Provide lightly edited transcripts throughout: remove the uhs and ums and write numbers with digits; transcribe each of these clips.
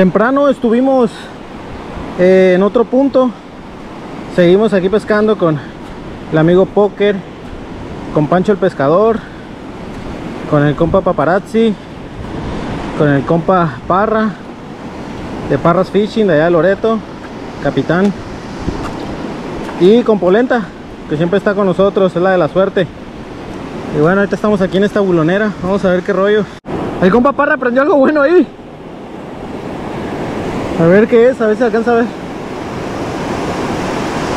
Temprano estuvimos en otro punto. Seguimos aquí pescando con el amigo Poker, con Pancho el Pescador, con el compa Paparazzi, con el compa Parra de Parra's Fishing de allá de Loreto, capitán, y con Polenta, que siempre está con nosotros, es la de la suerte. Y bueno, ahorita estamos aquí en esta bulonera, vamos a ver qué rollo. El compa Parra aprendió algo bueno ahí. A ver qué es, a ver si alcanza a ver.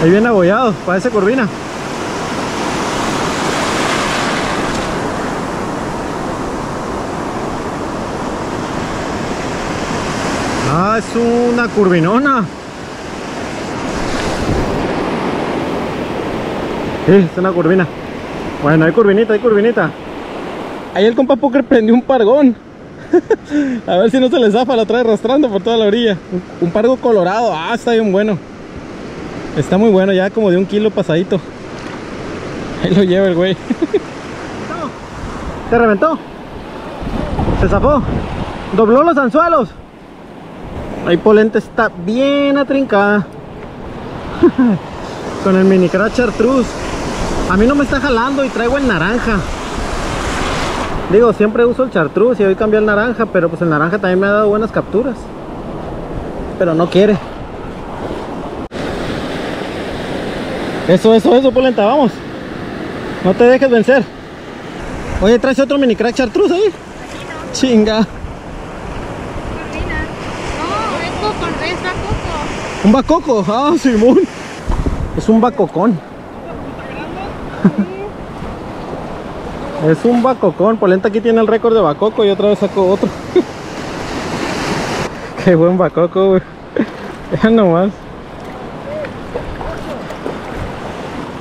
Ahí viene abollado, parece corvina. Ah, es una curvinona. Sí, es una curvina. Bueno, hay curvinita, hay curvinita. Ahí el compa Poker prendió un pargón. A ver si no se le zafa, lo trae arrastrando por toda la orilla. Un pargo colorado, ah, está bien bueno. Está muy bueno, ya como de 1 kilo pasadito. Ahí lo lleva el güey. Se reventó. Se zafó. Dobló los anzuelos. Ahí Polenta está bien atrincada. Con el mini crash chartreuse. A mí no me está jalando y traigo el naranja. Digo, siempre uso el chartreuse y hoy cambié el naranja, pero pues el naranja también me ha dado buenas capturas. Pero no quiere. Eso, eso, eso, Polenta, vamos. No te dejes vencer. Oye, ¿traes otro mini crack chartreuse ahí? No. Chinga. No, esto con tres bacoco. ¿Un bacoco? Ah, simón. Es un bacocón. Es un bacocón. Polenta aquí tiene el récord de bacoco y otra vez sacó otro. Qué buen bacoco, güey. Ya nomás.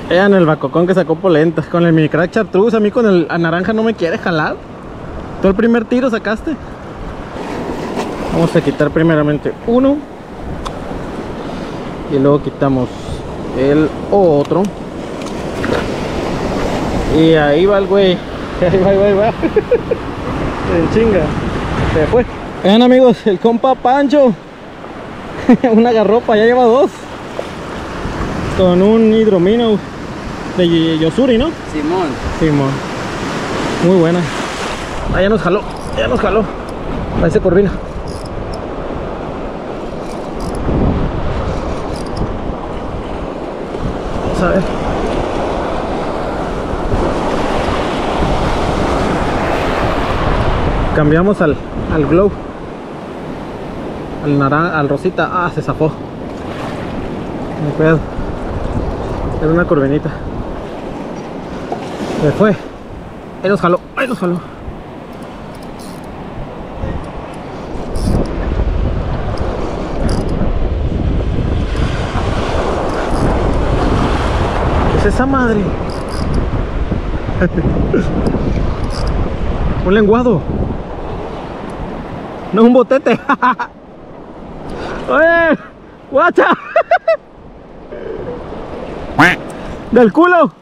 Vean el bacocón que sacó Polenta con el mini crack chartreuse. A mí con el naranja no me quiere jalar. ¿Tú el primer tiro sacaste? Vamos a quitar primeramente uno y luego quitamos el otro. Y ahí va el güey. Ahí va. Se chinga. Se fue. Vean, amigos, el compa Pancho. Una garropa, ya lleva 2. Con un hidromino de Yosuri, ¿no? Simón. Muy buena. Allá nos jaló, Parece corvina. Vamos a ver. Cambiamos al glow. Al naranja, al rosita. Ah, se zafó. No puedo. Era una corvinita. Se fue. Ahí nos jaló. ¿Qué es esa madre? Un lenguado. No, un botete. ¡Oye! ¡Guacha! ¡Del culo!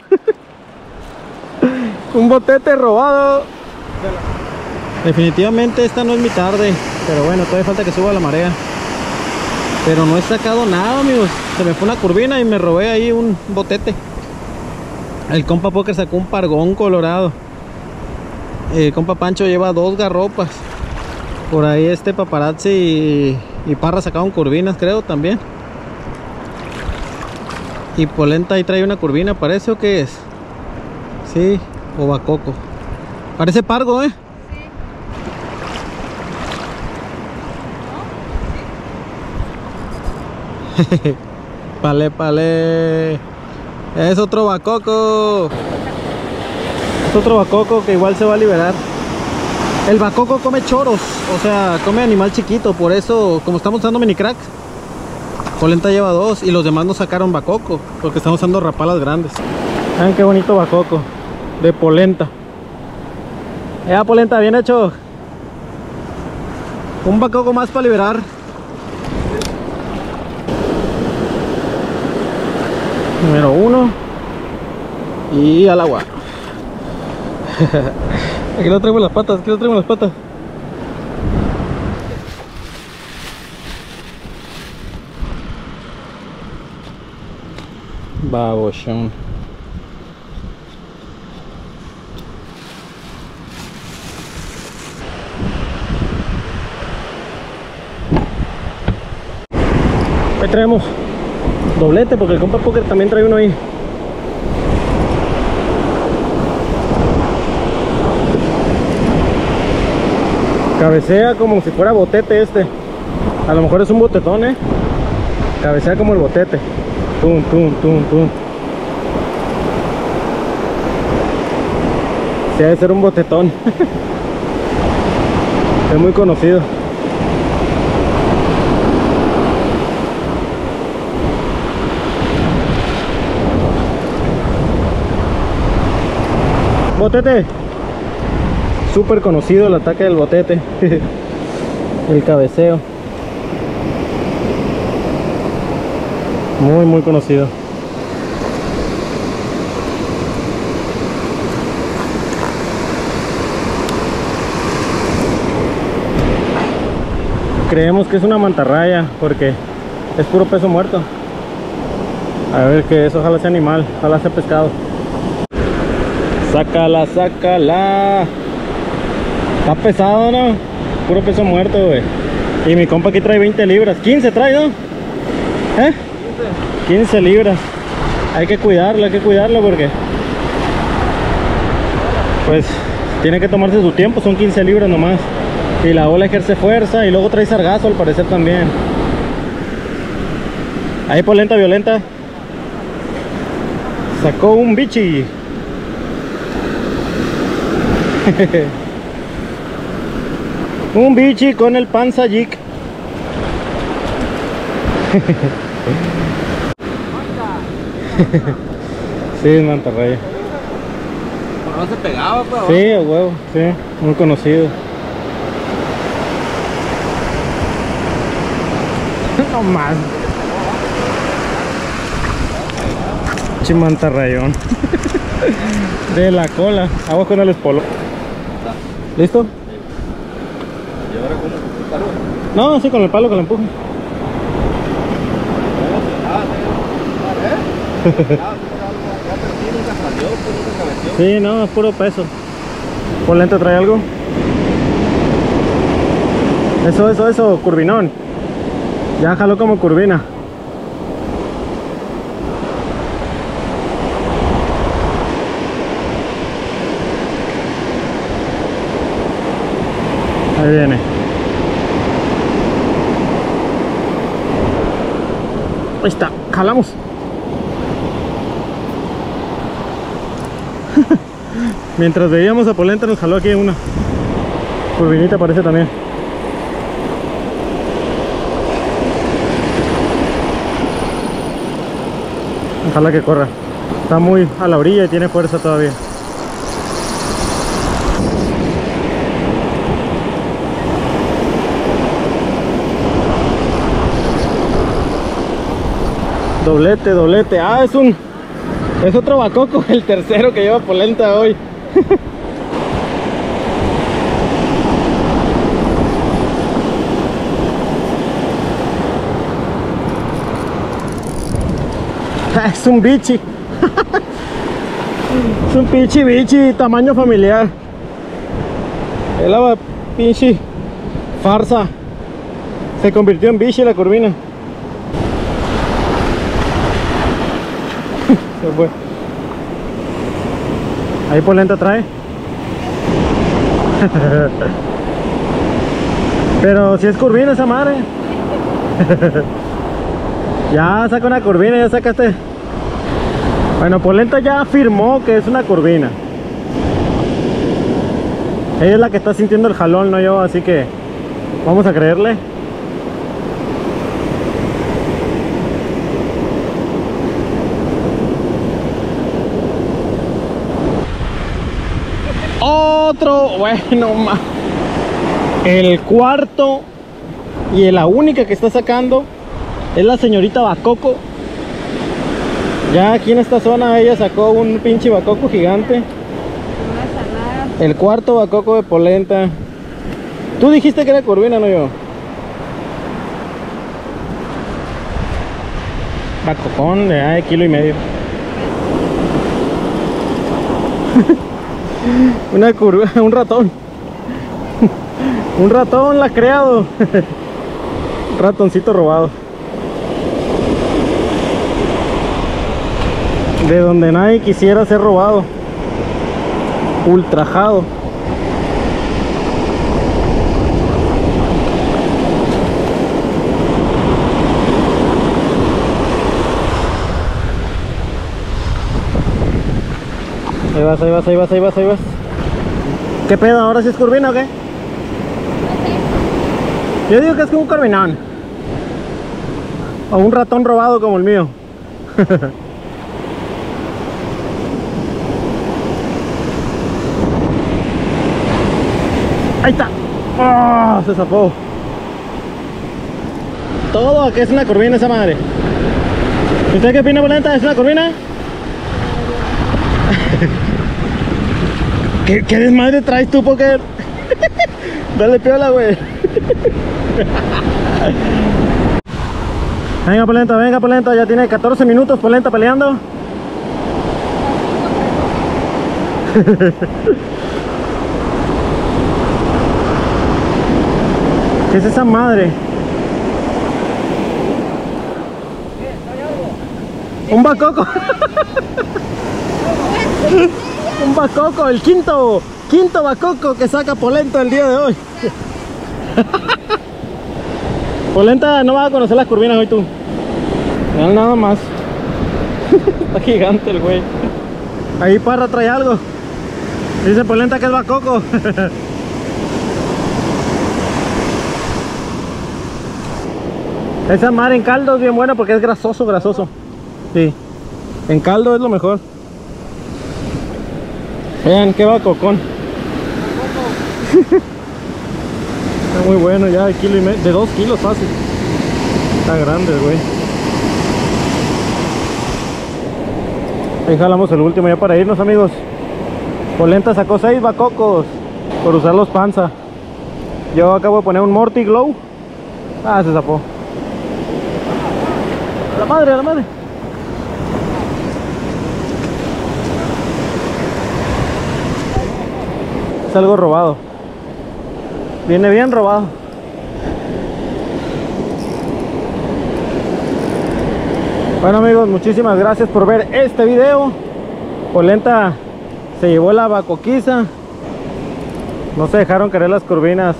Un botete robado. Definitivamente esta no es mi tarde. Pero bueno, todavía falta que suba la marea. Pero no he sacado nada, amigos. Se me fue una curvina y me robé ahí un botete. El compa Poker sacó un pargón colorado. El compa Pancho lleva 2 garropas. Por ahí este Paparazzi y Parra sacaron curvinas, creo, también. Y Polenta ahí trae una curvina, ¿parece o qué es? Sí, o bacoco. Parece pargo, ¿eh? Sí. ¿No? Sí. Pale. Es otro bacoco. Es otro bacoco que igual se va a liberar. El bacoco come choros, o sea, come animal chiquito. Por eso, como estamos usando mini cracks, Polenta lleva 2 y los demás no sacaron bacoco porque están usando rapalas grandes. Vean qué bonito bacoco de Polenta. Ya, Polenta, bien hecho. Un bacoco más para liberar. Número 1 y al agua. Aquí lo traigo en las patas. Babochón. Ahí traemos doblete porque el compa Poker también trae uno ahí. Cabecea como si fuera botete este. A lo mejor es un botetón, ¿eh? Cabecea como el botete. Tum, tum, tum, tum. Sí, debe ser un botetón. Es muy conocido. Botete. Súper conocido el ataque del botete. El cabeceo. Muy, muy conocido. Creemos que es una mantarraya porque es puro peso muerto. A ver, que eso ojalá sea animal, ojalá sea pescado. Sácala, sácala. Está pesado, ¿no? Puro peso muerto, güey. Y mi compa aquí trae 20 libras. 15 trae, ¿no? ¿Eh? 15 libras. Hay que cuidarlo porque... pues tiene que tomarse su tiempo, son 15 libras nomás. Y la ola ejerce fuerza y luego trae sargazo al parecer también. Ahí Polenta violenta. Sacó un bichi. Un bichi con el panza jig. Sí, es mantarraya. ¿No se pegaba, pa? Sí, a huevo, sí, muy conocido. No más. Chimantarrayón. De la cola. Agua con el espolo. ¿Listo? No, sí, con el palo que lo empuje. Sí, no, es puro peso. Polenta trae algo. Eso, eso, eso, curvinón. Ya jaló como curvina. Ahí viene. Ahí está, jalamos. Mientras veíamos a Polenta nos jaló aquí una curvinita, parece también. Ojalá que corra. Está muy a la orilla y tiene fuerza todavía. Doblete, doblete. Ah, es un... es otro bacoco, el tercero que lleva Polenta hoy. Es un bichi. Es un pinche bichi, tamaño familiar. Es la pinche farsa. Se convirtió en bichi la corvina. Se fue. Ahí Polenta trae. Pero si es curvina esa madre. Ya saca una curvina, ya sacaste. Bueno, Polenta ya afirmó que es una curvina. Ella es la que está sintiendo el jalón, no yo, así que vamos a creerle. Otro, bueno, más. El cuarto y la única que está sacando es la señorita bacoco. Ya aquí en esta zona ella sacó un pinche bacoco gigante. El cuarto bacoco de Polenta. Tú dijiste que era corvina, no yo. Bacocón de 1,5 kilos. Una curva, un ratón. Un ratón lacreado. Ratoncito robado. De donde nadie quisiera ser robado. Ultrajado. Ahí vas, ahí vas, ahí vas, ahí vas, ahí vas. ¿Qué pedo? ¿Ahora sí es curvina o qué? Yo digo que es como un corvinón. O un ratón robado como el mío. Ahí está. ¡Oh! Se zapó. Todo que es una corvina esa madre. ¿Usted qué opina, Polenta? ¿Es una corvina? ¿Qué desmadre traes tú, Poker? Dale piola, güey. Venga, Polenta, venga, Polenta. Ya tiene 14 minutos Polenta peleando. ¿Qué es esa madre? Un bacoco. Un bacoco, el quinto bacoco que saca Polenta el día de hoy. Polenta, no vas a conocer las curvinas hoy tú. No, nada más. Está gigante el güey. Ahí Parra trae algo. Dice Polenta que es bacoco. Esa mar en caldo es bien buena porque es grasoso, grasoso. Sí. En caldo es lo mejor. Vean qué bacocón. Está muy bueno ya, de kilo y medio, de 2 kilos fácil. Está grande, güey. Ahí jalamos el último ya para irnos, amigos. Polenta sacó 6 bacocos por usar los panza. Yo acabo de poner un Morty Glow. Ah, se zapó. A la madre, a la madre. Es algo robado. Viene bien robado. Bueno, amigos, muchísimas gracias por ver este video. Polenta se llevó la bacoquiza. No se dejaron caer las curvinas.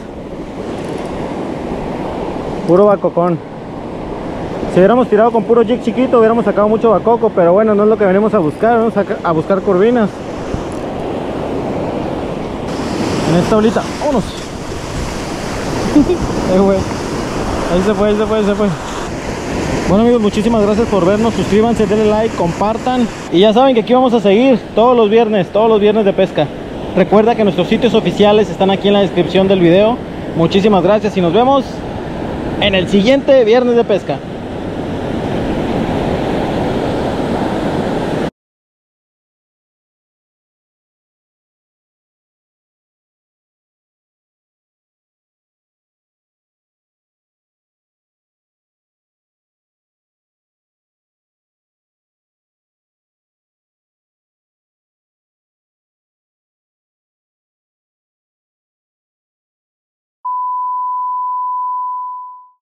Puro bacocón. Si hubiéramos tirado con puro jig chiquito hubiéramos sacado mucho bacoco, pero bueno, no es lo que venimos a buscar. Vamos a buscar curvinas. En esta bolita, vámonos. Ahí se fue, ahí se fue, ahí se fue. Bueno, amigos, muchísimas gracias por vernos. Suscríbanse, denle like, compartan. Y ya saben que aquí vamos a seguir todos los viernes de pesca. Recuerda que nuestros sitios oficiales están aquí en la descripción del video. Muchísimas gracias y nos vemos en el siguiente viernes de pesca.